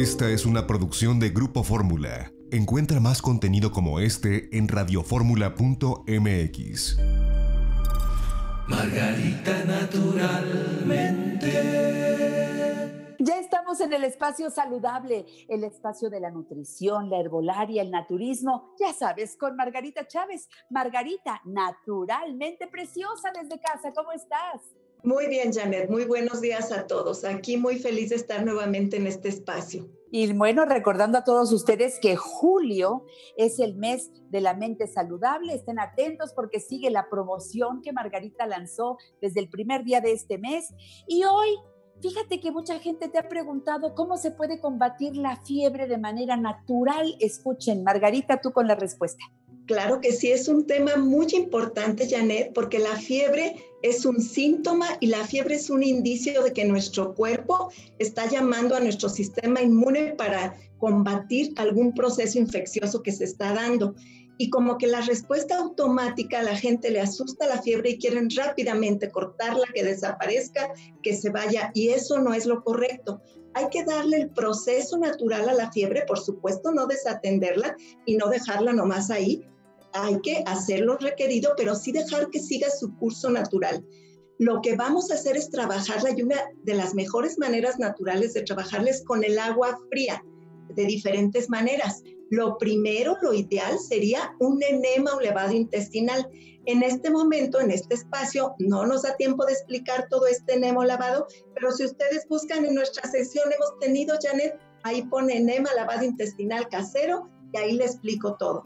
Esta es una producción de Grupo Fórmula. Encuentra más contenido como este en radioformula.mx. Margarita Naturalmente. Ya estamos en el espacio saludable, el espacio de la nutrición, la herbolaria, el naturismo, ya sabes, con Margarita Chávez. Margarita, naturalmente preciosa desde casa, ¿cómo estás? Muy bien, Janett, muy buenos días a todos. Aquí muy feliz de estar nuevamente en este espacio. Y bueno, recordando a todos ustedes que julio es el mes de la mente saludable. Estén atentos porque sigue la promoción que Margarita lanzó desde el primer día de este mes. Y hoy, fíjate que mucha gente te ha preguntado cómo se puede combatir la fiebre de manera natural. Escuchen, Margarita, tú con la respuesta. Claro que sí, es un tema muy importante, Janett, porque la fiebre es un síntoma y la fiebre es un indicio de que nuestro cuerpo está llamando a nuestro sistema inmune para combatir algún proceso infeccioso que se está dando. Y como que la respuesta automática a la gente le asusta la fiebre y quieren rápidamente cortarla, que desaparezca, que se vaya. Y eso no es lo correcto. Hay que darle el proceso natural a la fiebre, por supuesto, no desatenderla y no dejarla nomás ahí. Hay que hacer lo requerido, pero sí dejar que siga su curso natural. Lo que vamos a hacer es trabajarla, y una de las mejores maneras naturales de trabajarla es con el agua fría, de diferentes maneras. Lo primero, lo ideal, sería un enema o lavado intestinal. En este momento, en este espacio, no nos da tiempo de explicar todo este enema o lavado, pero si ustedes buscan en nuestra sección, hemos tenido, Janett, ahí pone enema, lavado intestinal casero, y ahí le explico todo.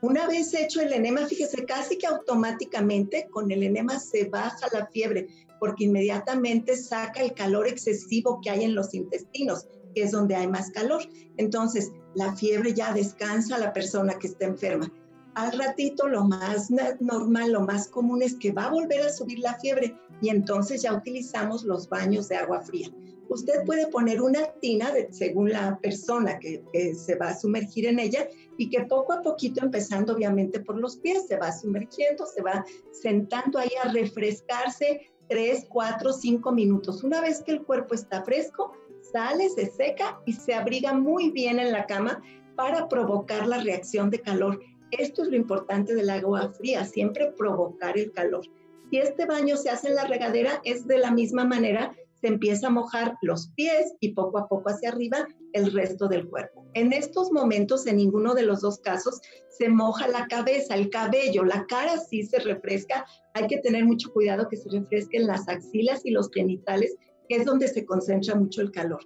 Una vez hecho el enema, fíjese, casi que automáticamente con el enema se baja la fiebre, porque inmediatamente saca el calor excesivo que hay en los intestinos, que es donde hay más calor. Entonces, la fiebre ya descansa la persona que está enferma. Al ratito, lo más normal, lo más común es que va a volver a subir la fiebre y entonces ya utilizamos los baños de agua fría. Usted puede poner una tina según la persona que se va a sumergir en ella y que poco a poquito, empezando obviamente por los pies, se va sumergiendo, se va sentando ahí a refrescarse 3, 4, 5 minutos. Una vez que el cuerpo está fresco, sale, se seca y se abriga muy bien en la cama para provocar la reacción de calor. Esto es lo importante del agua fría, siempre provocar el calor. Si este baño se hace en la regadera, es de la misma manera. Se empieza a mojar los pies y poco a poco hacia arriba el resto del cuerpo. En estos momentos, en ninguno de los dos casos, se moja la cabeza, el cabello, la cara sí se refresca. Hay que tener mucho cuidado que se refresquen las axilas y los genitales, que es donde se concentra mucho el calor.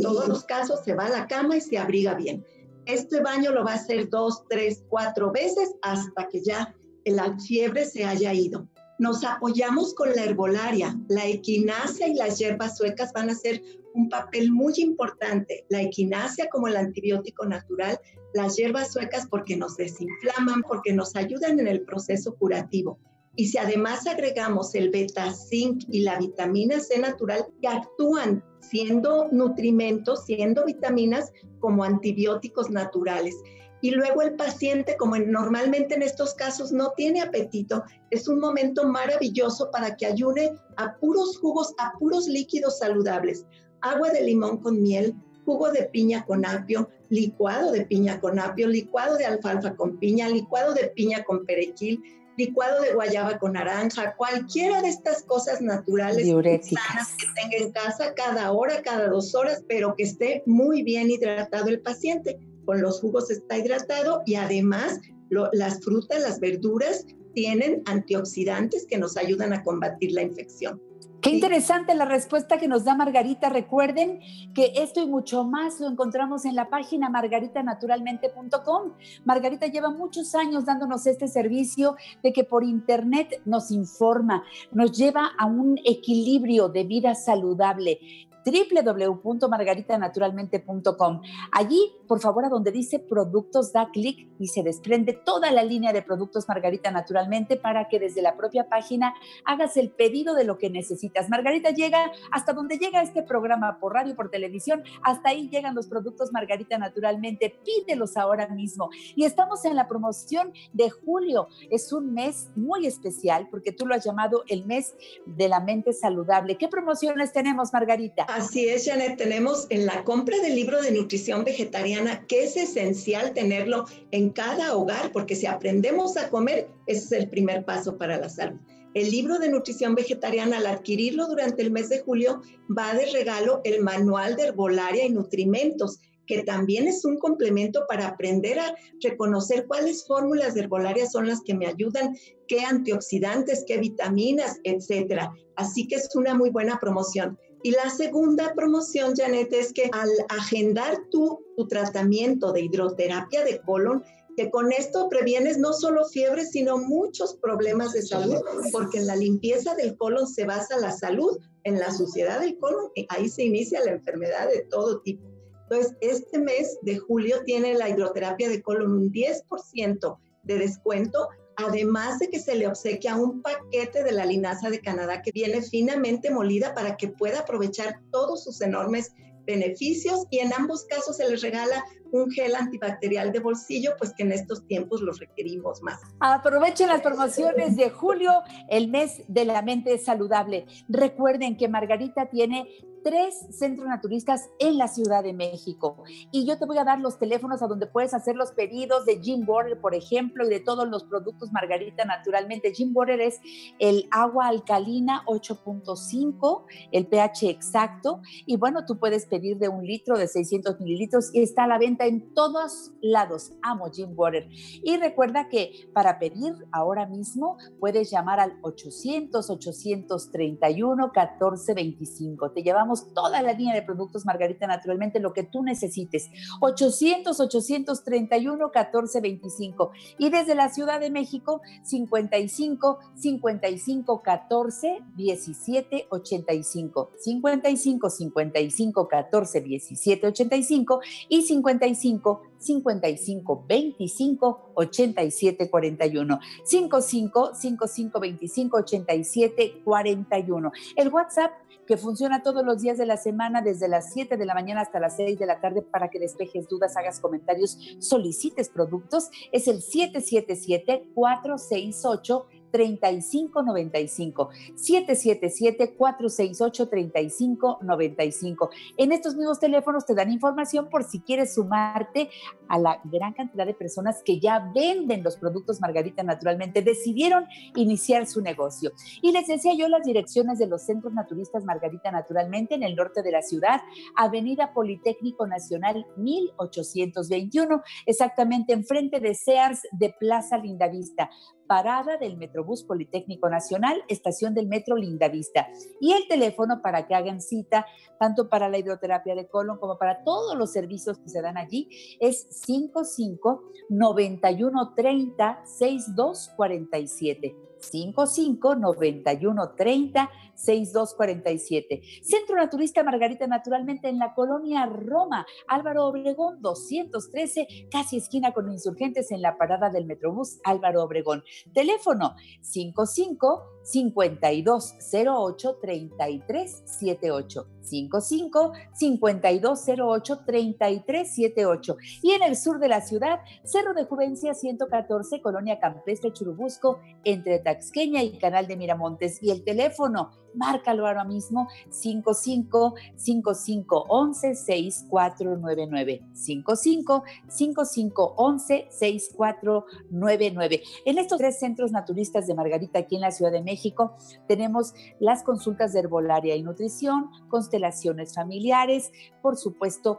Todos los casos se va a la cama y se abriga bien. Este baño lo va a hacer 2, 3, 4 veces hasta que ya la fiebre se haya ido. Nos apoyamos con la herbolaria. La equinácea y las hierbas suecas van a hacer un papel muy importante. La equinácea como el antibiótico natural, las hierbas suecas porque nos desinflaman, porque nos ayudan en el proceso curativo. Y si además agregamos el beta zinc y la vitamina C natural, que actúan siendo nutrimentos, siendo vitaminas como antibióticos naturales. Y luego el paciente, como normalmente en estos casos no tiene apetito, es un momento maravilloso para que ayune a puros jugos, a puros líquidos saludables. Agua de limón con miel, jugo de piña con apio, licuado de piña con apio, licuado de alfalfa con piña, licuado de piña con perejil, licuado de guayaba con naranja, cualquiera de estas cosas naturales sanas que tenga en casa cada hora, cada 2 horas, pero que esté muy bien hidratado el paciente. Con los jugos está hidratado y además las frutas, las verduras tienen antioxidantes que nos ayudan a combatir la infección. Qué interesante la respuesta que nos da Margarita. Recuerden que esto y mucho más lo encontramos en la página margaritanaturalmente.com. Margarita lleva muchos años dándonos este servicio de que por internet nos informa, nos lleva a un equilibrio de vida saludable. www.margaritanaturalmente.com. Allí, por favor, a donde dice productos, da clic y se desprende toda la línea de productos Margarita Naturalmente para que desde la propia página hagas el pedido de lo que necesitas. Margarita llega hasta donde llega este programa por radio, por televisión, hasta ahí llegan los productos Margarita Naturalmente. Pídelos ahora mismo. Y estamos en la promoción de julio. Es un mes muy especial porque tú lo has llamado el mes de la mente saludable. ¿Qué promociones tenemos, Margarita? Así es, Janett, tenemos en la compra del libro de nutrición vegetariana que es esencial tenerlo en cada hogar, porque si aprendemos a comer, ese es el primer paso para la salud. El libro de nutrición vegetariana, al adquirirlo durante el mes de julio, va de regalo el manual de herbolaria y nutrimentos, que también es un complemento para aprender a reconocer cuáles fórmulas de herbolaria son las que me ayudan, qué antioxidantes, qué vitaminas, etcétera. Así que es una muy buena promoción. Y la segunda promoción, Janett, es que al agendar tu tratamiento de hidroterapia de colon, que con esto previenes no solo fiebres, sino muchos problemas de salud, porque en la limpieza del colon se basa la salud, en la suciedad del colon, ahí se inicia la enfermedad de todo tipo. Entonces, este mes de julio tiene la hidroterapia de colon un 10% de descuento, además de que se le obsequia un paquete de la linaza de Canadá que viene finamente molida para que pueda aprovechar todos sus enormes beneficios, y en ambos casos se les regala un gel antibacterial de bolsillo, pues que en estos tiempos los requerimos más. Aprovechen las promociones de julio, el mes de la mente saludable. Recuerden que Margarita tiene 3 centros naturistas en la Ciudad de México, y yo te voy a dar los teléfonos a donde puedes hacer los pedidos de Jim Water, por ejemplo, y de todos los productos Margarita Naturalmente. Jim Water es el agua alcalina 8.5, el pH exacto, y bueno, tú puedes pedir de 1 litro, de 600 mililitros, y está a la venta en todos lados. Amo Jim Water. Y recuerda que para pedir ahora mismo puedes llamar al 800-831-1425. Te llevamos toda la línea de productos Margarita Naturalmente, lo que tú necesites. 800-831-1425. Y desde la Ciudad de México, 55-55-14-17-85. 55-55-14-17-85 y 55-55-25-87-41. 55-55-25-87-41. El WhatsApp, que funciona todos los días de la semana, desde las 7 de la mañana hasta las 6 de la tarde, para que despejes dudas, hagas comentarios, solicites productos, es el 777-468-3595. 777-468-3595. En estos mismos teléfonos te dan información por si quieres sumarte a la gran cantidad de personas que ya venden los productos Margarita Naturalmente, decidieron iniciar su negocio. Y les decía yo las direcciones de los centros naturistas Margarita Naturalmente en el norte de la ciudad, Avenida Politécnico Nacional 1821, exactamente enfrente de Sears de Plaza Lindavista. Parada del Metrobús Politécnico Nacional, estación del Metro Lindavista. Y el teléfono para que hagan cita, tanto para la hidroterapia de colon como para todos los servicios que se dan allí, es 55-9130-6247. 55-9130-6247. Centro Naturista Margarita Naturalmente en la colonia Roma, Álvaro Obregón 213, casi esquina con Insurgentes, en la parada del Metrobús Álvaro Obregón. Teléfono 55-5208-3378. 55-5208-3378. Y en el sur de la ciudad, Cerro de Juvencia 114, colonia Campestre Churubusco, entre Taxqueña y Canal de Miramontes. Y el teléfono, márcalo ahora mismo, 55-5511-6499. 55-5511-6499. En estos 3 centros naturistas de Margarita aquí en la Ciudad de México tenemos las consultas de herbolaria y nutrición, constelaciones familiares, por supuesto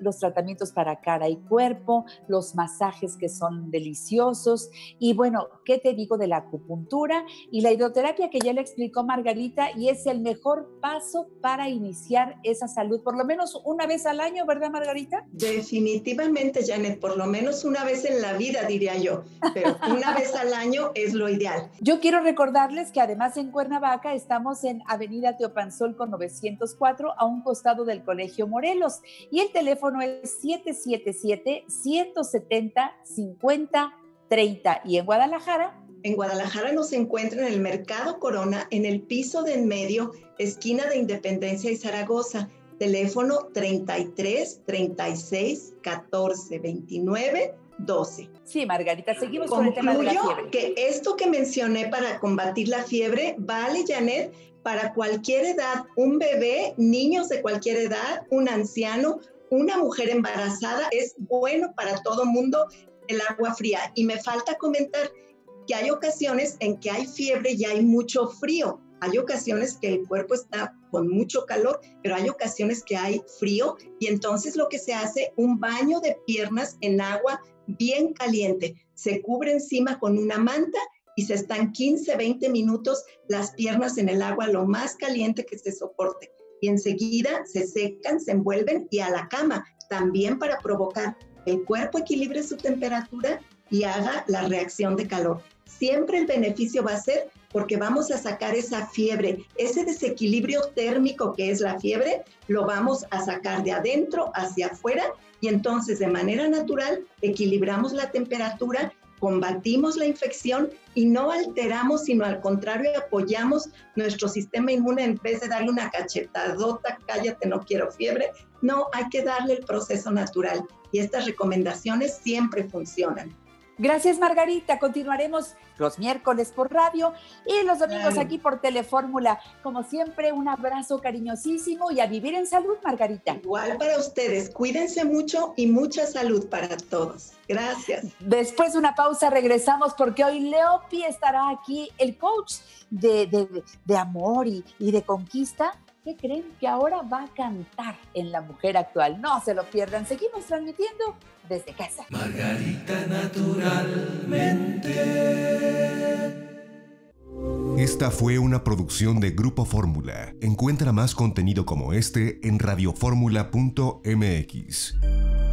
los tratamientos para cara y cuerpo, los masajes que son deliciosos, y bueno, ¿qué te digo de la acupuntura y la hidroterapia, que ya le explicó Margarita? Y es el mejor paso para iniciar esa salud, por lo menos una vez al año, ¿verdad, Margarita? Definitivamente, Janett, por lo menos una vez en la vida, diría yo, pero una vez al año es lo ideal. Yo quiero recordarles que además en Cuernavaca estamos en Avenida Teopanzolco con 904, a un costado del Colegio Morelos, y el teléfono es 777-170-5030, y en Guadalajara, nos encuentran en el Mercado Corona, en el piso de en medio, esquina de Independencia y Zaragoza. Teléfono 33-36-14-29-12. Sí, Margarita, seguimos con el tema de la fiebre. Que esto que mencioné para combatir la fiebre vale, Janett, para cualquier edad, un bebé, niños de cualquier edad, un anciano, una mujer embarazada, es bueno para todo mundo el agua fría. Y me falta comentar que hay ocasiones en que hay fiebre y hay mucho frío. Hay ocasiones que el cuerpo está con mucho calor, pero hay ocasiones que hay frío y entonces lo que se hace, un baño de piernas en agua bien caliente. Se cubre encima con una manta y se están 15, 20 minutos las piernas en el agua lo más caliente que se soporte. Y enseguida se secan, se envuelven y a la cama, también para provocar el cuerpo equilibre su temperatura y haga la reacción de calor. Siempre el beneficio va a ser porque vamos a sacar esa fiebre, ese desequilibrio térmico que es la fiebre, lo vamos a sacar de adentro hacia afuera y entonces de manera natural equilibramos la temperatura, combatimos la infección y no alteramos, sino al contrario apoyamos nuestro sistema inmune en vez de darle una cachetadota, cállate, no quiero fiebre. No, hay que darle el proceso natural y estas recomendaciones siempre funcionan. Gracias, Margarita. Continuaremos los miércoles por radio y los domingos aquí por Telefórmula. Como siempre, un abrazo cariñosísimo y a vivir en salud, Margarita. Igual para ustedes. Cuídense mucho y mucha salud para todos. Gracias. Después de una pausa regresamos porque hoy Leopi estará aquí, el coach de amor y de conquista. ¿Qué creen? Que ahora va a cantar en La Mujer Actual. No se lo pierdan. Seguimos transmitiendo desde casa. Margarita Naturalmente. Esta fue una producción de Grupo Fórmula. Encuentra más contenido como este en radioformula.mx.